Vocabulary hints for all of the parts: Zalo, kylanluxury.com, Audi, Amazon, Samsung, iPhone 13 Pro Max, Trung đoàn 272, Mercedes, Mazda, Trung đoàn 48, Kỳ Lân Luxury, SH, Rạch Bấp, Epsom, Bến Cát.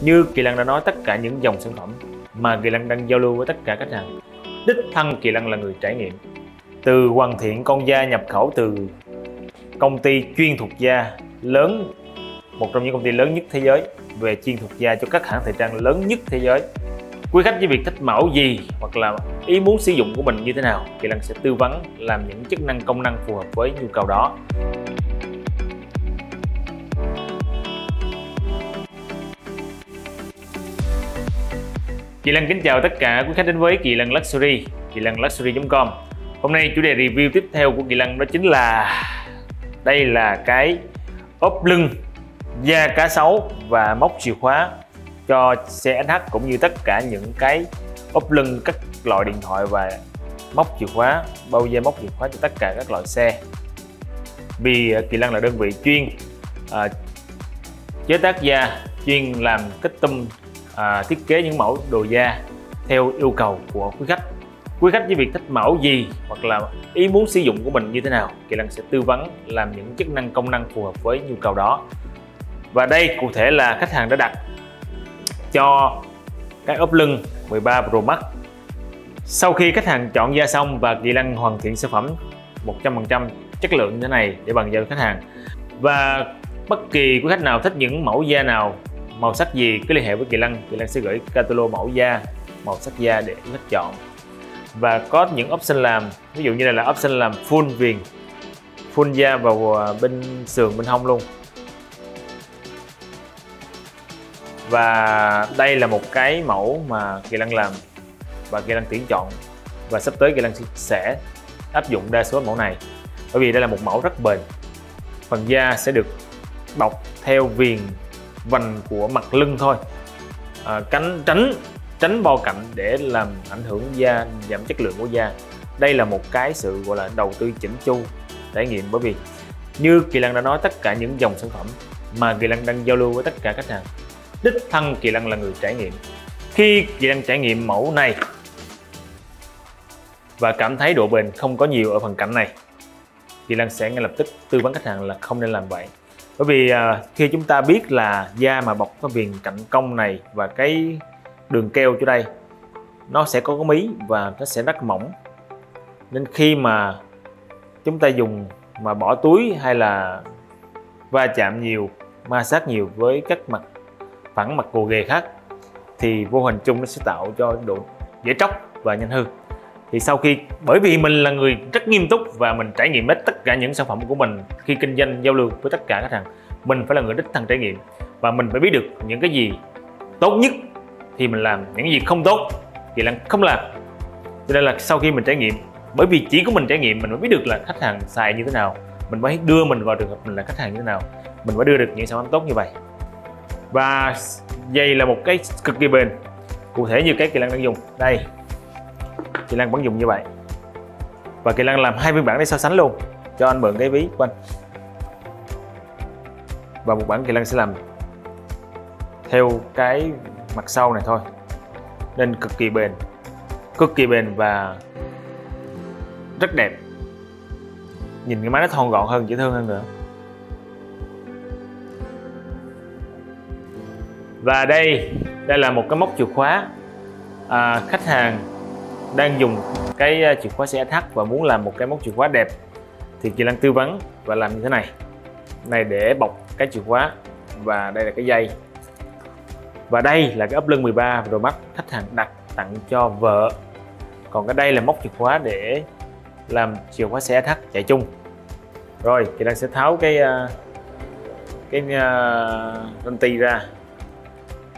Như Kỳ Lân đã nói, tất cả những dòng sản phẩm mà Kỳ Lân đang giao lưu với tất cả khách hàng, đích thân Kỳ Lân là người trải nghiệm. Từ hoàn thiện con da nhập khẩu từ công ty chuyên thuộc da lớn, một trong những công ty lớn nhất thế giới về chuyên thuộc da cho các hãng thời trang lớn nhất thế giới. Quý khách với việc thích mẫu gì hoặc là ý muốn sử dụng của mình như thế nào, Kỳ Lân sẽ tư vấn làm những chức năng công năng phù hợp với nhu cầu đó. Kỳ Lân kính chào tất cả quý khách đến với Kỳ Lân Luxury, kylanluxury.com. Hôm nay chủ đề review tiếp theo của Kỳ Lân đó chính là đây là cái ốp lưng da cá sấu và móc chìa khóa cho xe SH, cũng như tất cả những cái ốp lưng các loại điện thoại và móc chìa khóa, bao da móc chìa khóa cho tất cả các loại xe. Vì Kỳ Lân là đơn vị chuyên chế tác da, chuyên làm kích tum, thiết kế những mẫu đồ da theo yêu cầu của quý khách. Quý khách với việc thích mẫu gì hoặc là ý muốn sử dụng của mình như thế nào, Kỳ Lân sẽ tư vấn làm những chức năng công năng phù hợp với nhu cầu đó. Và đây cụ thể là khách hàng đã đặt cho cái ốp lưng 13 Pro Max. Sau khi khách hàng chọn da xong và Kỳ Lân hoàn thiện sản phẩm 100% chất lượng như thế này để bàn giao cho khách hàng. Và bất kỳ quý khách nào thích những mẫu da nào, màu sắc gì cứ liên hệ với Kỳ Lân. Kỳ Lân sẽ gửi catalog mẫu da, màu sắc da để khách chọn. Và có những option làm, ví dụ như này là option làm full viền, full da vào bên sườn bên hông luôn. Và đây là một cái mẫu mà Kỳ Lân làm và Kỳ Lân tuyển chọn, và sắp tới Kỳ Lân sẽ áp dụng đa số mẫu này, bởi vì đây là một mẫu rất bền. Phần da sẽ được bọc theo viền vành của mặt lưng thôi, tránh bo cạnh để làm ảnh hưởng da, giảm chất lượng của da. Đây là một cái sự gọi là đầu tư chỉnh chu, trải nghiệm, bởi vì như Kỳ Lân đã nói, tất cả những dòng sản phẩm mà Kỳ Lân đang giao lưu với tất cả khách hàng, đích thân Kỳ Lân là người trải nghiệm. Khi Kỳ Lân trải nghiệm mẫu này và cảm thấy độ bền không có nhiều ở phần cạnh này, Kỳ Lân sẽ ngay lập tức tư vấn khách hàng là không nên làm vậy. Bởi vì khi chúng ta biết là da mà bọc cái viền cạnh cong này và cái đường keo chỗ đây, nó sẽ có cái mí và nó sẽ rất mỏng. Nên khi mà chúng ta dùng mà bỏ túi hay là va chạm nhiều, ma sát nhiều với các mặt phẳng, mặt gồ ghề khác, thì vô hình chung nó sẽ tạo cho độ dễ tróc và nhanh hư. Thì sau khi, bởi vì mình là người rất nghiêm túc và mình trải nghiệm hết tất cả những sản phẩm của mình khi kinh doanh giao lưu với tất cả khách hàng, mình phải là người đích thân trải nghiệm và mình phải biết được những cái gì tốt nhất thì mình làm, những cái gì không tốt thì là không làm. Cho nên là sau khi mình trải nghiệm, bởi vì chỉ có mình trải nghiệm mình mới biết được là khách hàng xài như thế nào, mình mới đưa mình vào trường hợp mình là khách hàng như thế nào, mình mới đưa được những sản phẩm tốt như vậy. Và giày là một cái cực kỳ bền, cụ thể như cái Kỳ Lân đang dùng đây, Kỳ Lân vẫn dùng như vậy. Và Kỳ Lân làm hai phiên bản để so sánh luôn cho anh mượn cái ví của anh, và một bản Kỳ Lân sẽ làm theo cái mặt sau này thôi. Nên cực kỳ bền, cực kỳ bền và rất đẹp. Nhìn cái máy nó thon gọn hơn, dễ thương hơn nữa. Và đây là một cái móc chìa khóa. Khách hàng đang dùng cái chìa khóa xe SH và muốn làm một cái móc chìa khóa đẹp thì Kỳ Lân tư vấn và làm như thế này để bọc cái chìa khóa. Và đây là cái dây. Và đây là cái ốp lưng 13 Pro Max khách hàng đặt tặng cho vợ. Còn cái đây là móc chìa khóa để làm chìa khóa xe SH chạy chung. Rồi Kỳ Lân sẽ tháo cái răng ti ra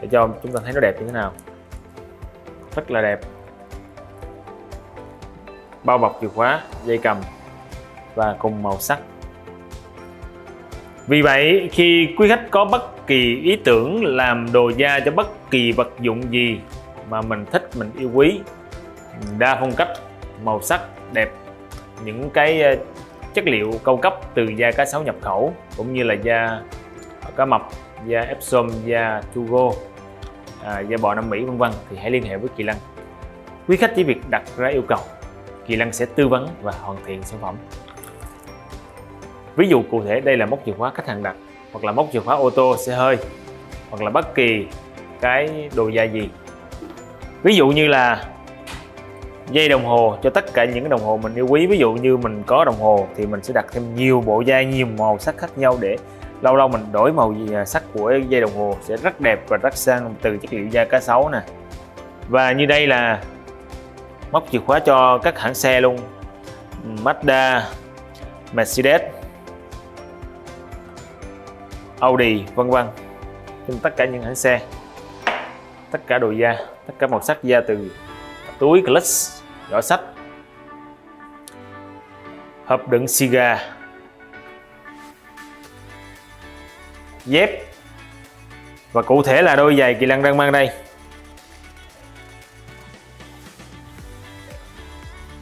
để cho chúng ta thấy nó đẹp như thế nào. Rất là đẹp. Bao bọc chìa khóa, dây cầm và cùng màu sắc. Vì vậy khi quý khách có bất kỳ ý tưởng làm đồ da cho bất kỳ vật dụng gì mà mình thích, mình yêu quý, đa phong cách, màu sắc đẹp, những cái chất liệu cao cấp từ da cá sấu nhập khẩu cũng như là da cá mập, da Epsom, da Tugo, da bò Nam Mỹ, vân vân, thì hãy liên hệ với Kỳ Lân. Quý khách chỉ việc đặt ra yêu cầu, Kỳ Lân sẽ tư vấn và hoàn thiện sản phẩm. Ví dụ cụ thể đây là móc chìa khóa khách hàng đặt, hoặc là móc chìa khóa ô tô, xe hơi, hoặc là bất kỳ cái đồ gia gì. Ví dụ như là dây đồng hồ cho tất cả những cái đồng hồ mình yêu quý. Ví dụ như mình có đồng hồ thì mình sẽ đặt thêm nhiều bộ dây, nhiều màu sắc khác nhau để lâu lâu mình đổi màu sắc của dây đồng hồ sẽ rất đẹp và rất sang, từ chất liệu da cá sấu nè. Và như đây là móc chìa khóa cho các hãng xe luôn, Mazda, Mercedes, Audi, vân vân, trong tất cả những hãng xe, tất cả đồ da, tất cả màu sắc da, từ túi clutch, giỏ sách, hộp đựng xì gà, dép và cụ thể là đôi giày Kỳ Lân đang mang đây,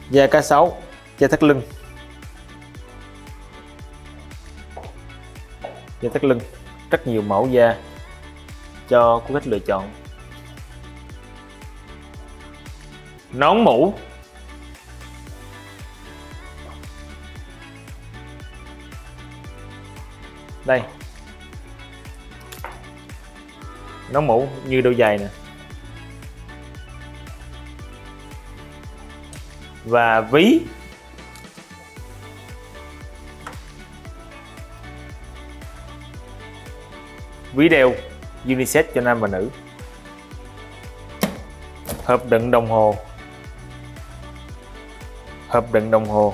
da cá sấu, da thắt lưng, da thắt lưng, rất nhiều mẫu da cho quý khách lựa chọn. Nón mũ, đây nón mũ như đôi giày nè. Và ví, ví đeo unisex cho nam và nữ, hộp đựng đồng hồ, hộp đựng đồng hồ,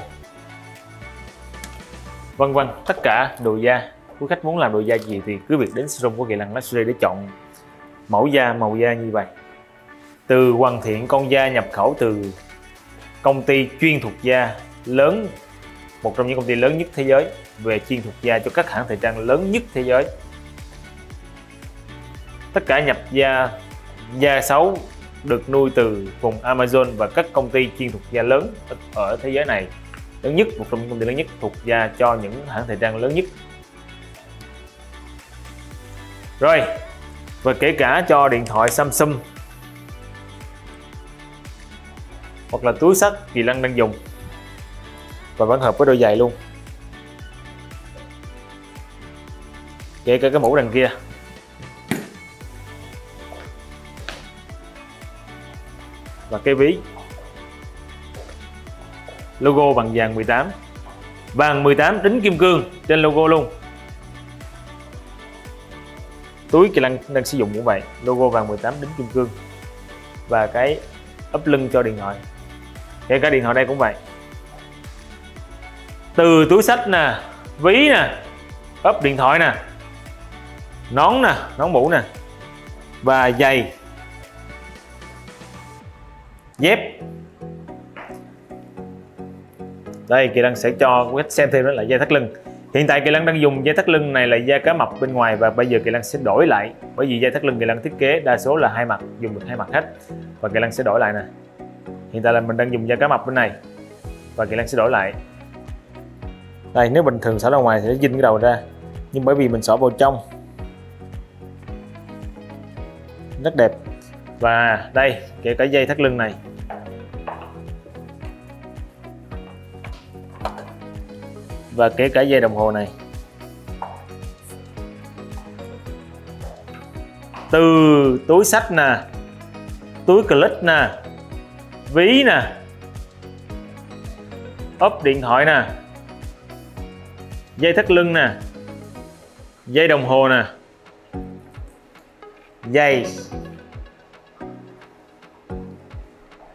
vân vân, tất cả đồ da. Quý khách muốn làm đồ da gì thì cứ việc đến showroom của Kỳ Lân Luxury để chọn mẫu da, màu da như vậy, từ hoàn thiện con da nhập khẩu từ công ty chuyên thuộc da lớn, một trong những công ty lớn nhất thế giới về chuyên thuộc da cho các hãng thời trang lớn nhất thế giới. Tất cả nhập da sấu được nuôi từ vùng Amazon và các công ty chuyên thuộc da lớn ở thế giới này, lớn nhất, một trong những công ty lớn nhất thuộc da cho những hãng thời trang lớn nhất. Rồi, và kể cả cho điện thoại Samsung hoặc là túi xách Kỳ Lân đang dùng, và vẫn hợp với đôi giày luôn, kể cả cái mũ đằng kia. Và cái ví logo bằng vàng 18, vàng 18 đính kim cương trên logo luôn. Túi Kỳ Lân đang sử dụng cũng vậy, logo vàng 18 đính kim cương. Và cái ấp lưng cho điện thoại, kể cả điện thoại đây cũng vậy, từ túi xách nè, ví nè, ấp điện thoại nè, nón nè, nón mũ nè, và giày, dép. Đây Kỳ Lân sẽ cho quý khách xem thêm, đó là dây thắt lưng. Hiện tại Kỳ Lân đang dùng dây thắt lưng này là da cá mập bên ngoài, và bây giờ Kỳ Lân sẽ đổi lại, bởi vì dây thắt lưng Kỳ Lân thiết kế đa số là hai mặt, dùng được hai mặt hết, và Kỳ Lân sẽ đổi lại nè. Hiện tại là mình đang dùng da cá mập bên này và Kỳ Lân sẽ đổi lại. Đây, nếu bình thường xỏ ra ngoài thì nó dính cái đầu ra, nhưng bởi vì mình xỏ vào trong rất đẹp. Và đây, kể cả dây thắt lưng này, và kể cả dây đồng hồ này, từ túi xách nè, túi clip nè, ví nè, ốp điện thoại nè, dây thắt lưng nè, dây đồng hồ nè, dây.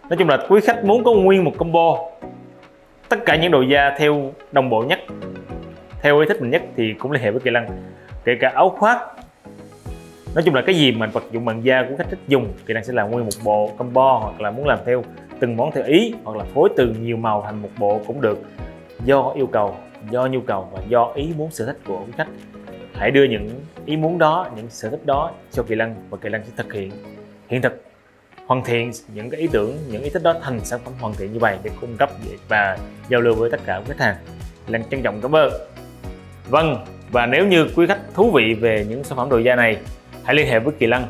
Nói chung là quý khách muốn có nguyên một combo tất cả những đồ da theo đồng bộ nhất, theo ý thích mình nhất thì cũng liên hệ với Kỳ Lân, kể cả áo khoác. Nói chung là cái gì mà vật dụng bằng da của khách thích dùng, Kỳ Lân sẽ làm nguyên một bộ combo, hoặc là muốn làm theo từng món theo ý, hoặc là phối từ nhiều màu thành một bộ cũng được, do yêu cầu, do nhu cầu và do ý muốn sở thích của khách. Hãy đưa những ý muốn đó, những sở thích đó cho Kỳ Lân, và Kỳ Lân sẽ thực hiện hiện thực, hoàn thiện những cái ý tưởng, những ý thích đó thành sản phẩm hoàn thiện như vậy để cung cấp và giao lưu với tất cả các khách hàng. Lần trân trọng cảm ơn. Vâng, và nếu như quý khách thú vị về những sản phẩm đồ da này, hãy liên hệ với Kỳ Lân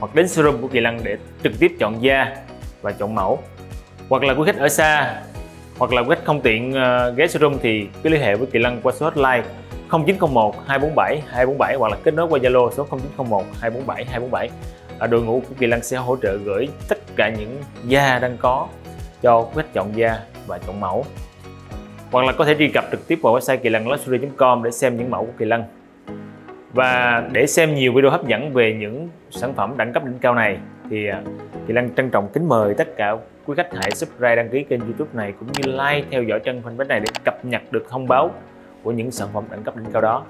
hoặc đến showroom của Kỳ Lân để trực tiếp chọn da và chọn mẫu. Hoặc là quý khách ở xa, hoặc là quý khách không tiện ghé showroom thì cứ liên hệ với Kỳ Lân qua số hotline 0901 247 247 hoặc là kết nối qua Zalo số 0901 247 247. đội ngũ của Kỳ Lân sẽ hỗ trợ gửi tất cả những da đang có cho khách chọn da và chọn mẫu. Hoặc là có thể truy cập trực tiếp vào website kylanluxury.com để xem những mẫu của Kỳ Lân. Và để xem nhiều video hấp dẫn về những sản phẩm đẳng cấp đỉnh cao này thì Kỳ Lân trân trọng kính mời tất cả quý khách hãy subscribe, đăng ký kênh YouTube này cũng như like, theo dõi kênh fanpage này để cập nhật được thông báo của những sản phẩm đẳng cấp đỉnh cao đó.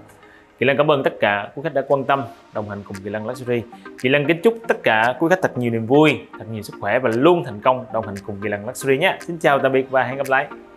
Kỳ Lân cảm ơn tất cả quý khách đã quan tâm, đồng hành cùng Kỳ Lân Luxury. Kỳ Lân kính chúc tất cả quý khách thật nhiều niềm vui, thật nhiều sức khỏe và luôn thành công đồng hành cùng Kỳ Lân Luxury nhé. Xin chào, tạm biệt và hẹn gặp lại.